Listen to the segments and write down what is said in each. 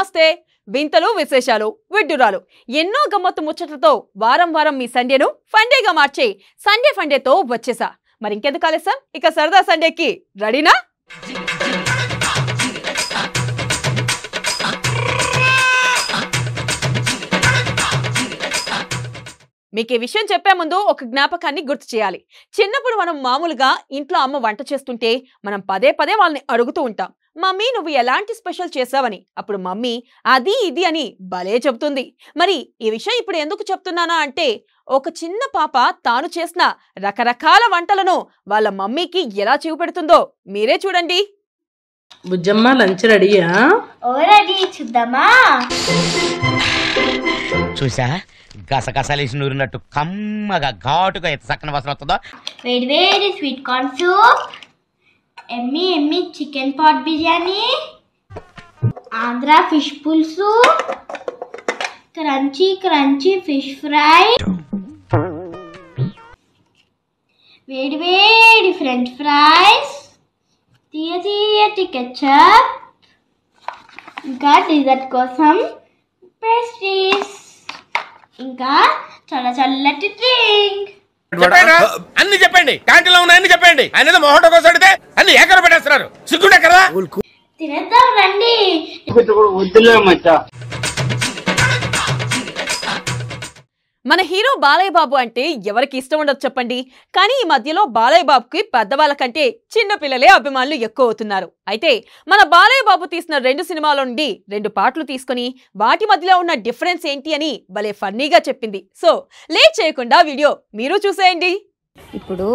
నమస్తే వింతలు విశేషాలు విడ్డూరాలు ఎన్నో గమ్మత్తు ముచ్చట్లతో వారం వారం మీ సండేను ఫండేగా మార్చి సండే ఫండేతో వచ్చేసా. మరి ఇంకెందుకు ఆలస్యం, ఇక సరదా సండేకి రెడీనా? మీకు ఈ విషయం చెప్పే ముందు ఒక జ్ఞాపకాన్ని గుర్తు చేయాలి. చిన్నప్పుడు మనం మామూలుగా ఇంట్లో అమ్మ వంట చేస్తుంటే మనం పదే పదే వాళ్ళని అడుగుతూ ఉంటాం, మమ్మీ నువ్వు ఎలాంటి స్పెషల్ చేసావని. అప్పుడు మమ్మీ అది ఇది అని భలే చెబుతుంది. మరి ఈ విషయం ఇప్పుడు ఎందుకు చెప్తున్నానా అంటే, ఒక చిన్న పాప తాను చేసిన రకరకాల వంటలను వాళ్ళ మమ్మీకి ఎలా చూపెడుతుందో మీరే చూడండి. బుజ్జమ్మ లంచ్ రెడీయా? చూసా గసగసాలేసి నూరినట్టు కమ్మగా ఘాటుగా ఎంత చక్కని వాసన వస్తుందో. వేడి వేడి స్వీట్ కార్న్ సూప్, ఎమ్మి ఎమ్మి chicken pot biryani, Andhra fish పులుసు, క్రంచీ క్రంచీ ఫిష్ ఫ్రై, వేడి వేడి ఫ్రెంచ్ ఫ్రైస్, తీయ తీయటి కెచప్, ఇంకా డిజర్ట్ కోసం పేస్ట్రీస్, ఇంకా చాలా చల్లటి డ్రింక్. అన్ని చెప్పండి, కాంటీలో ఉన్న అన్ని చెప్పండి. ఆయన మొహట కోసం అడితే అన్ని ఏకర పెట్టేస్తున్నారు, సిగ్గుండే కదా. తినేద్దాం రండి. మన హీరో బాలయ్య బాబు అంటే ఎవరికి ఇష్టం ఉండదు చెప్పండి. కానీ ఈ మధ్యలో బాలయ్య బాబుకి పెద్దవాళ్ళ కంటే చిన్నపిల్లలే అభిమానులు ఎక్కువ అవుతున్నారు. అయితే మన బాలయ్య బాబు తీసిన 2 సినిమాల నుండి 2 పాటలు తీసుకుని వాటి మధ్యలో ఉన్న డిఫరెన్స్ ఏంటి అని భలే ఫన్నీగా చెప్పింది. సో లేట్ చేయకుండా వీడియో మీరు చూసేయండి. ఇప్పుడు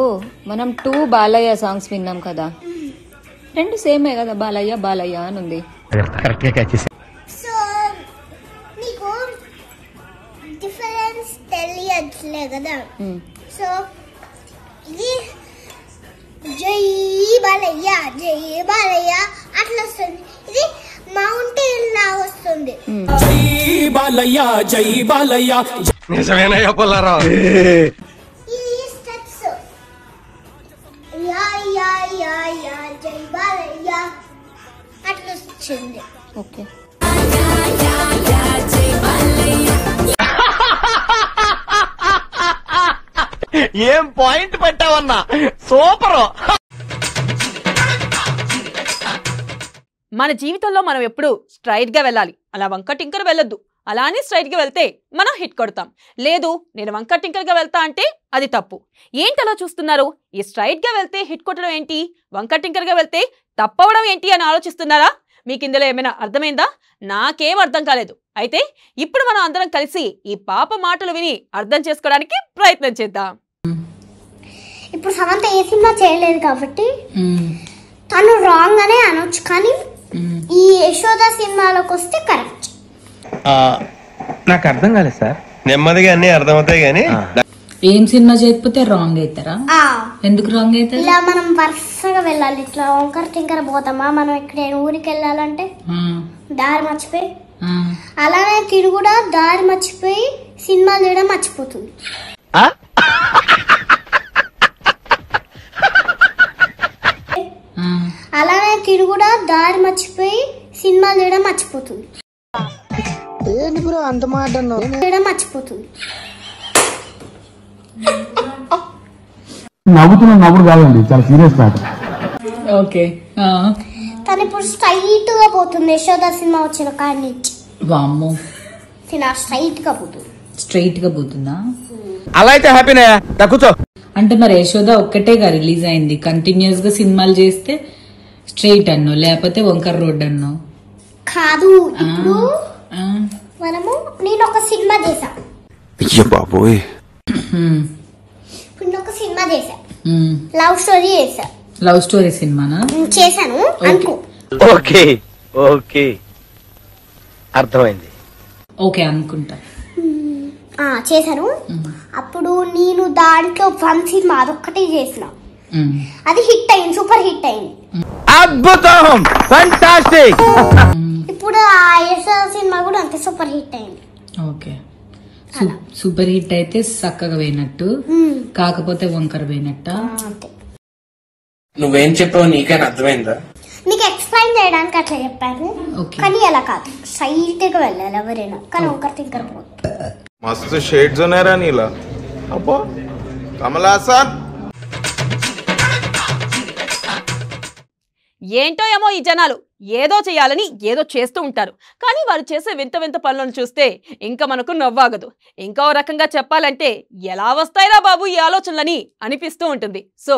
మనం 2 బాలయ్య సాంగ్స్ విన్నాం కదా, 2 సేమే కదా, బాలయ్య బాలయ్య అని ఉంది. సో ఇది జై బాలయ్య జై బాలయ్య అట్లా వస్తుంది, ఇది మౌంటైన్ లా వస్తుంది. జై బాలయ్య జై బాలయ్య ఇది స్టెప్స్, యా యా యా యా జై బాలయ్య అట్లా వచ్చింది. ఓకే ఏం పాయింట్ పెట్టావన్నా, సూపర్. మన జీవితంలో మనం ఎప్పుడు స్ట్రైట్ గా వెళ్ళాలి, అలా వంకటింకర వెళ్ళొద్దు. అలానే స్ట్రైట్ గా వెళ్తే మనం హిట్ కొడతాం. లేదు నేను వంకటింకరగా వెళ్తా అంటే అది తప్పు. ఏంటలా చూస్తున్నారు? ఈ స్ట్రైట్ గా వెళ్తే హిట్ కొట్టడం ఏంటి, వంకటింకరగా వెళ్తే తప్పవడం ఏంటి అని ఆలోచిస్తున్నారా? మీకు ఇందులో ఏమైనా అర్థమైందా? నాకేం అర్థం కాలేదు. అయితే ఇప్పుడు మనం అందరం కలిసి ఈ పాప మాటలు విని అర్థం చేసుకోవడానికి ప్రయత్నం చేద్దాం. ఇప్పుడు సమంత ఏ సినిమా చేయలేదు కాబట్టి తను రాంగ్ అనే అనొచ్చు, కానీ ఈ యశోద సినిమాలోకి వస్తే కరెక్ట్. నాకు అర్థం కాలేదు సార్, నెమ్మదిగా అన్ని అర్థమవుతాయి. కానీ ఏం సినిమా చేయకపోతే రాంగ్ అవుతారా? ఎందుకు రాంగ్ అవుతారు? ఇలా మనం వరుసగా వెళ్ళాలి, ఇట్లా వంకర టింకర పోతామా? మనం ఇక్కడ ఊరికి వెళ్ళాలంటే దారి మర్చిపోయి, అలానే తిరుగు కూడా దారి మర్చిపోయి సినిమాలు చూడడం మర్చిపోతుంది. అలానే తిరుగు కూడా దారి మర్చిపోయి సినిమాలు చూడడం మర్చిపోతుంది. అంత మాట చూడడం మర్చిపోతుంది. తను ఇప్పుడు స్ట్రైట్ గా పోతుంది, యశోద సినిమా వచ్చిన కాడి నుంచి స్ట్రైట్ గా పోతుంది. స్ట్రైట్ గా పోతుందా? అలా అయితే హ్యాపీనే. అంటే మరి యశోద ఒక్కటేగా రిలీజ్ అయింది, కంటిన్యూస్ గా సినిమాలు చేస్తే స్ట్రైట్ అన్నో లేకపోతే వంకర్ రోడ్ అన్నో కాదు. ఇప్పుడు మనము నేను ఒక సినిమా చేసా, బాబోయ్ ఒక సినిమా చేసా, లవ్ స్టోరీ చేసా. లవ్ స్టోరీ సినిమానా చేశాను అనుకో. ఓకే ఓకే అర్థమైంది. ఓకే అనుకుంటా చేశాను. అప్పుడు నేను దాంట్లో వన్ సినిమా అదొక్కటే చేసిన, అది హిట్ అయింది, సూపర్ హిట్ అయింది. అద్భుతం, ఫంటాస్టిక్. ఇప్పుడు ఆ యశోద సినిమా కూడా అంతే సూపర్ హిట్ అయింది. ఓకే సూపర్ హిట్ అయితే చక్కగా పోయినట్టు, కాకపోతే వంకర పోయినట్ట. నువ్వేం చెప్పావు నీకైనా అర్థమైందా? నీకు ఎక్స్ప్లెయిన్ చేయడానికి అట్లా చెప్పాను, కానీ ఎలా కాదు. సైట్ కి వెళ్ళాలి ఎవరైనా కానీ ఒకరితో ఇంకా మస్తు షేడ్స్ ఉన్నాయరా నీలా అబ్బో కమలాసన్ ఏంటో ఏమో ఈ జనాలు ఏదో చేయాలని ఏదో చేస్తూ ఉంటారు కానీ వారు చేసే వింత వింత పనులను చూస్తే ఇంకా మనకు నవ్వాగదు. ఇంకో రకంగా చెప్పాలంటే ఎలా వస్తాయిరా బాబు ఈ ఆలోచనలని అనిపిస్తూ ఉంటుంది. సో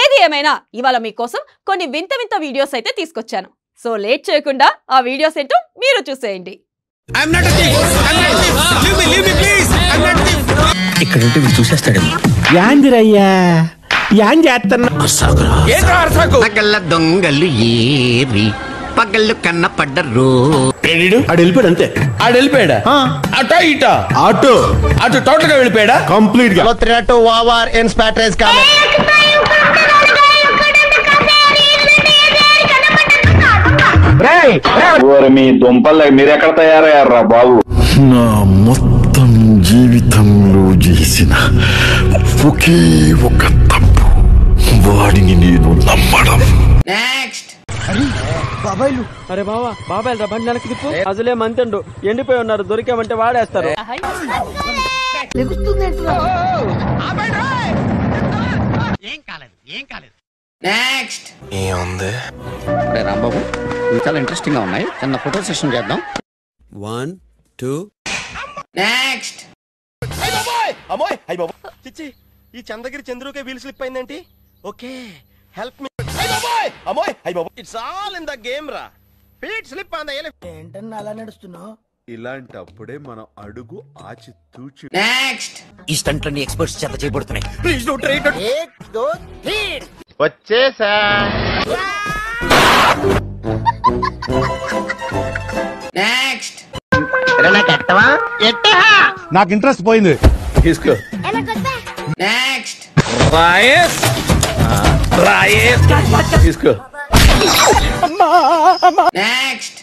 ఏది ఏమైనా ఇవాళ మీకోసం కొన్ని వింత వింత వీడియోస్ అయితే తీసుకొచ్చాను. సో లేట్ చేయకుండా ఆ వీడియోస్ ఏంటో మీరు చూసేయండి. పగళ్ళు కన్నపడ్డరు అడిపోయాడంతే ఆడెళ్ళిపోయాడా అటో ఇటో ఆటో అటు టోటల్ గా వెళ్ళిపోయాడా కంప్లీట్ గా దుంపల్ మీరెక్కడ తయారయ్యారా బాబు. నా మొత్తం జీవితంలో చేసిన ఒకే ఒక తప్పు వాడిని నేను నమ్మడం. బాబాయిలు అరే బాబా బాబాయిలు రా బండి వెనక్కి తిప్పు అసలే మంతండు ఎండిపోయి ఉన్నారు దొరికామంటే వాడేస్తారు. ఏం కాలేదు ఏం కాలేదు. నెక్స్ట్ ఏముంది అరే రాంబాబు ఇవి చాలా ఇంట్రెస్టింగ్ గా ఉన్నాయి చిన్న ఫోటో సెషన్ చేద్దాం 1 2 నెక్స్ట్ హై బాబాయ్ అమ్మోయ్ హై బాబా చిచ్చి ఈ చంద్రగిరి చంద్రుకే వీల్ స్లిప్ అయిందంటే ఓకే హెల్ప్ మీ హై బాబాయ్ అమ్మోయ్ హై బాబా it's all in the game రా feet slip on the elephant ఏంటన్న అలా నడుస్తున్నా ఇలాంటప్పుడే మనం అడుగు ఆచి తూచి నెక్స్ట్ ఈ స్టంట్లని ఎక్స్‌పర్ట్స్ చేత చేయబడుతున్నాయి ప్లీజ్ డోంట్ ట్రై ఇట్ 1 2 3 వచ్చేసా నెక్స్ట్ ఎరన కట్టవా ఎట్టా నాకు ఇంట్రెస్ట్ పోయింది తీసుకో ఎలా కట్టా నెక్స్ట్ రాయస్ రాయస్ తీసుకో అమ్మా అమ్మా నెక్స్ట్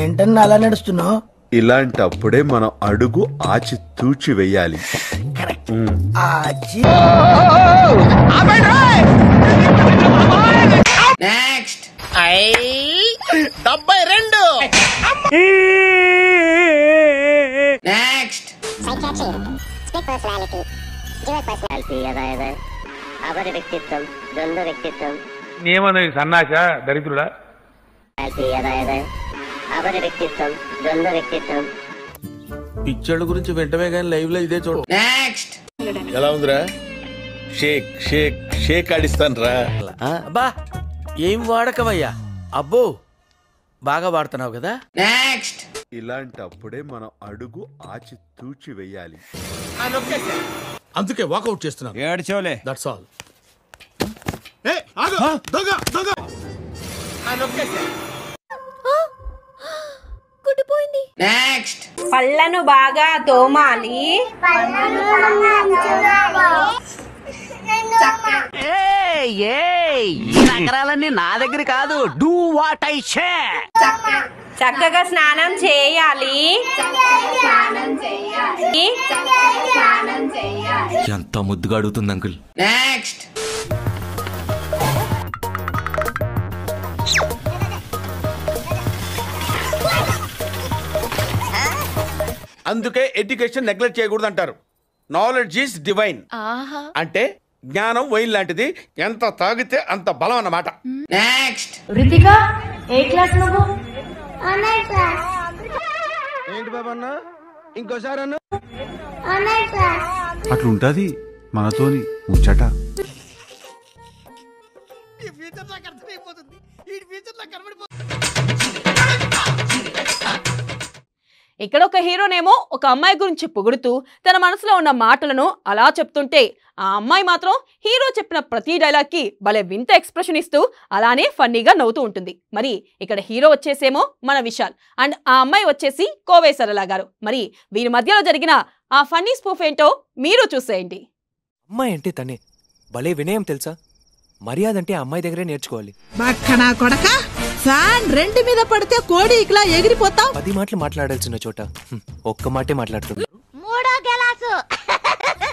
ఏంటన్న అలా నడుస్తున్నావు ఇలాంటప్పుడే మనం అడుగు ఆచి తూచి వేయాలి. అవరి వ్యక్తిత్వం ద్వంద్వ వ్యక్తిత్వం నియమనం సన్నాస దరిద్రుడా అవరి వ్యక్తిత్వం ద్వంద్వ వ్యక్తిత్వం పిచ్చోళ్ళ గురించి వెంటనే గాని లైవ్ లో ఇదే చూడు. నెక్స్ట్ ఎలా ఉందిరా షేక్ షేక్ షేక్ ఆడిస్తానరా అబ్బా ఏం వాడకవయ్యా అబ్బో బాగా వాడుతున్నావు కదా. నెక్స్ట్ ఇలాంటప్పుడే మనం అడుగు ఆచి తూచి వేయాలి అందుకే వాకౌట్ చేస్తున్నాం ఏడ్చోలే దట్స్ ఆల్. ఏ ఆగు దొంగ దొంగ నెక్స్ట్ పళ్ళను బాగా తోమాలి నగరాలన్నీ నా దగ్గర కాదు డూ వాట్ ఐ సే చక్కగా స్నానం చేయాలి ఎంత ముద్దుగా అడుగుతుంది అంకుల్. నెక్స్ట్ అందుకే ఎడ్యుకేషన్ నెగ్లెక్ట్ చేయకూడదు అంటారు నాలెడ్జ్ ఈజ్ డివైన్ అంటే జ్ఞానం వైన్ లాంటిది ఎంత తాగితే అంత బలం అన్నమాట. నెక్స్ట్ రితికా ఏ క్లాస్ నువ్వు ఆన్లైన్ క్లాస్ ఏంటి బాబన్న ఇంకోసారి అన్న ఆన్లైన్ క్లాస్ అట్లా ఉంటది మనతోని ముచ్చట ఈ ఫ్యూచర్ నాకు అర్థమైపోతుంది ఈ ఫ్యూచర్ నాకు కనబడిపోతుంది. ఇక్కడ ఒక హీరోనేమో ఒక అమ్మాయి గురించి పొగుడుతూ తన మనసులో ఉన్న మాటలను అలా చెప్తుంటే ఆ అమ్మాయి మాత్రం హీరో చెప్పిన ప్రతి డైలాగ్కి భలే వింత ఎక్స్ప్రెషన్ ఇస్తూ అలానే ఫన్నీగా నవ్వుతూ ఉంటుంది. మరి ఇక్కడ హీరో వచ్చేసేమో మన విశాల్ అండ్ ఆ అమ్మాయి వచ్చేసి కోవే సరళ గారు. మరి వీరి మధ్యలో జరిగిన ఆ ఫన్నీ స్పూఫ్ ఏంటో మీరు చూసేయండి. అమ్మాయి అంటే తనే భలే వినయం తెలుసా మర్యాద అంటే అమ్మాయి దగ్గరే నేర్చుకోవాలి. రెండు మీద పడితే కోడి ఇట్లా ఎగిరిపోతాం 10 మాటలు మాట్లాడాల్సిన చోట ఒక్క మాటే మాట్లాడుతుంది.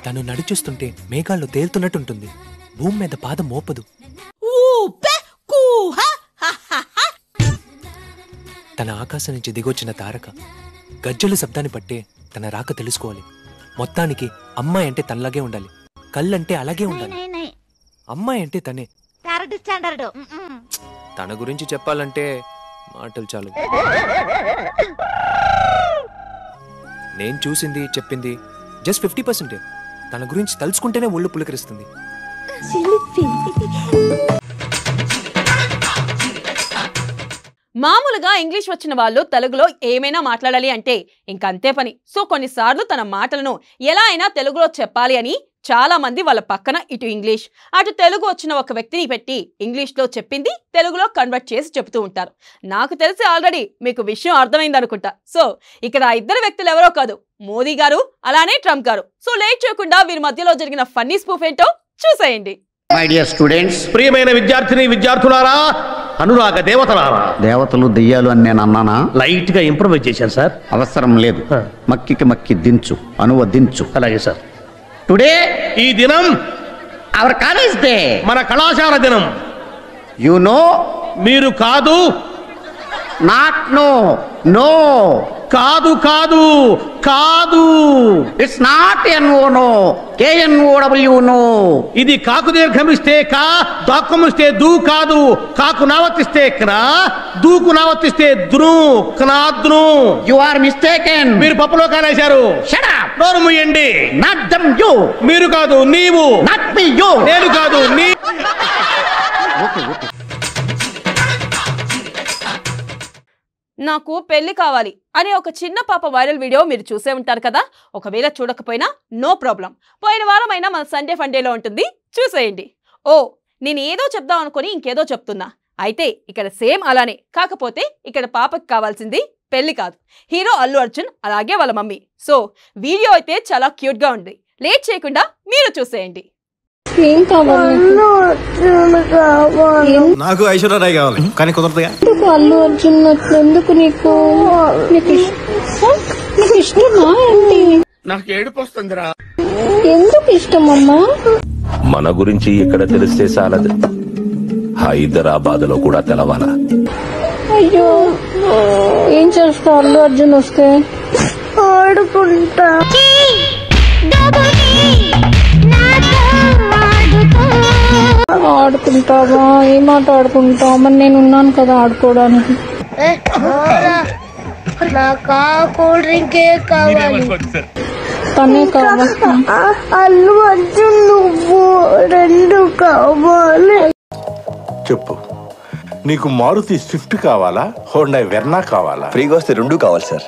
తను నడిచేస్తుంటే మేఘాల్లో తేలుతున్నట్టుంటుంది భూమి మీద పాదం మోపదు తన ఆకాశం నుంచి దిగొచ్చిన తారక గజ్జల శబ్దాన్ని పట్టే తన రాక తెలుసుకోవాలి. మొత్తానికి అమ్మాయి అంటే తనలాగే ఉండాలి, కళ్ళంటే అలాగే ఉండాలి, అమ్మాయి అంటే తనే. తన గురించి చెప్పాలంటే మాటలు చాలు. నేను చూసింది చెప్పింది జస్ట్ 50%. తన గురించి తలుచుకుంటేనే ఒళ్ళు పులకరిస్తుంది. మామూలుగా ఇంగ్లీష్ వచ్చిన వాళ్ళు తెలుగులో ఏమైనా మాట్లాడాలి అంటే ఇంకంతే పని. సో కొన్నిసార్లు తన మాటలను ఎలా అయినా తెలుగులో చెప్పాలి అని చాలా మంది వాళ్ళ పక్కన ఇటు ఇంగ్లీష్ అటు తెలుగు వచ్చిన ఒక వ్యక్తిని పెట్టి ఇంగ్లీష్లో చెప్పింది తెలుగులో కన్వర్ట్ చేసి చెప్తూ ఉంటారు. నాకు తెలిసి ఆల్రెడీ మీకు విషయం అర్థమైంది అనుకుంటా. సో ఇక్కడ ఆ ఇద్దరు వ్యక్తులు ఎవరో కాదు, మోదీ గారు అలానే ట్రంప్ గారు. సో లేట్ చేయకుండా వీరి మధ్యలో జరిగిన ఫన్నీ స్పూఫ్ ఏంటో చూసేయండి. మై డియర్ స్టూడెంట్స్, ప్రియమైన విద్యార్థిని విద్యార్థులారా, అనురాగ దేవతలారా. దేవతలు దెయ్యాలు అని నేను అన్నానా? లైట్ గా ఇంప్రూవైజ్ చేశాను సార్. అవసరం లేదు, మక్కికి మక్కి దించు, అనువదించు. అలాగే సార్. టుడే ఈ దినం అవర్ కాలేజ్ డే, మన కళాశాల దినం. యు నో, మీరు కాదు. నాట్ నో, నో కాదు కాదు కాదు. It's not N O no, K N O W no. ఇది కాకు దీర్ఘమిస్తే కా, దాక్కుమిస్తే దూ కాదు. కాకు నావర్తిస్తే క్నా, దూకు నావర్తిస్తే ద్రు, క్నా ద్రు. You are mistaken. మీరు పప్పులో కాలేశారు. షట్ అప్, నోరు ముయ్యండి. నాట్ దమ్ యు, మీరు కాదు నీవు. నాట్ మీ యు, నేను కాదు నీ. Okay okay. నాకు పెళ్లి కావాలి అనే ఒక చిన్న పాప వైరల్ వీడియో మీరు చూసే ఉంటారు కదా. ఒకవేళ చూడకపోయినా నో ప్రాబ్లం, పోయిన వారం అయినా మన సండే ఫండేలో ఉంటుంది, చూసేయండి. ఓ, నేను ఏదో చెప్దాం అనుకుని ఇంకేదో చెప్తున్నా. అయితే ఇక్కడ సేమ్ అలానే, కాకపోతే ఇక్కడ పాపకి కావాల్సింది పెళ్లి కాదు, హీరో అల్లు అర్జున్ అలాగే వాళ్ళ మమ్మీ. సో వీడియో అయితే చాలా క్యూట్గా ఉంది, లేట్ చేయకుండా మీరు చూసేయండి. నాకు ఐశ్వర్య రాయ్ కావాలి, కానీ కుదరదుగా. అల్లు అర్జున్ ఎందుకు నీకు ఇష్టమా? నాకు ఏడుపు వస్తుందిరా. ఎందుకు ఇష్టమమ్మా? మన గురించి ఇక్కడ తెలిస్తే చాలదు, హైదరాబాద్ లో కూడా తెలవాలా? అయ్యో, ఏం చేస్తా అల్లు అర్జున్ వస్తే? ఆడుకుంటా. ఆడుకుంటావా? ఏం ఆట ఆడుకుంటావా? మరి నేను ఉన్నాను కదా ఆడుకోవడానికి. తనే అల్లు అర్జున్, నువ్వు రెండు కావాలి. చెప్పు, నీకు మారుతి స్విఫ్ట్ కావాలా, హోండా వెర్నా కావాలా? ఫ్రీగా వస్తే రెండు కావాలి సార్.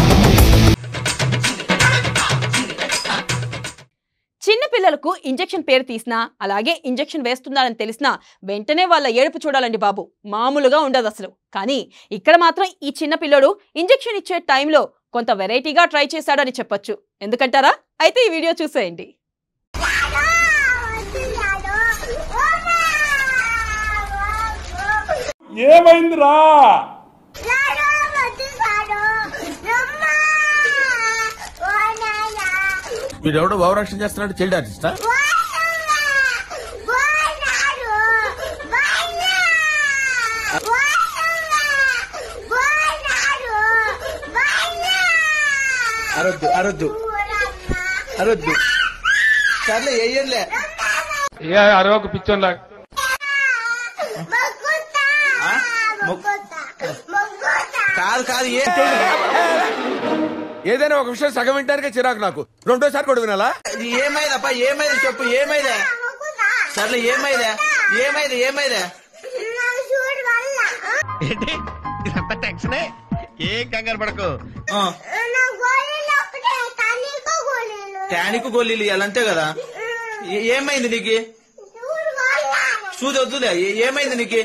చిన్నపిల్లలకు ఇంజెక్షన్ పేరు తీసినా అలాగే ఇంజెక్షన్ వేస్తున్నారని తెలిసినా వెంటనే వాళ్ళ ఏడుపు చూడాలండి బాబు, మామూలుగా ఉండదు అసలు. కానీ ఇక్కడ మాత్రం ఈ చిన్నపిల్లడు ఇంజెక్షన్ ఇచ్చే టైంలో కొంత వెరైటీగా ట్రై చేశాడని చెప్పొచ్చు. ఎందుకంటారా? అయితే ఈ వీడియో చూసేయండి. ఏమైందిరా? వీడెవడో భావరక్షణ చేస్తున్నాడు. చైల్డ్ ఆర్టిస్టా? అరొద్దు అరొద్దు అరొద్దు సర్లే, వెయ్యలే. ఏ అరవకు పిచ్చోన్ లాగా. కాదు కాదు, ఏదైనా ఒక విషయం సగం వింటానికే చిరాకు నాకు. రెండోసారి కూడా వినాలా? ఏమైందప్ప? ఏమైంది చెప్పు, ఏమైందా? సర్లే, ఏమైందా? ఏమైంది? ఏమైందా? ఏం కంగారు పడకు. టానిక్ గోళీలు ఇవ్వాలంతే కదా. ఏమైంది నీకు? సూది వద్దులే. ఏమైంది నీకు?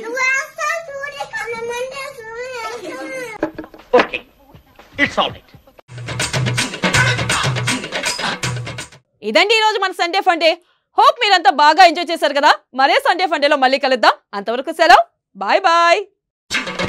ఇదండి ఈరోజు మన Sunday funday. Hope meeranta baga enjoy chesaru kada. Mare Sunday Funday lo malli kaluddam. Antavaraku selavu. Bye bye.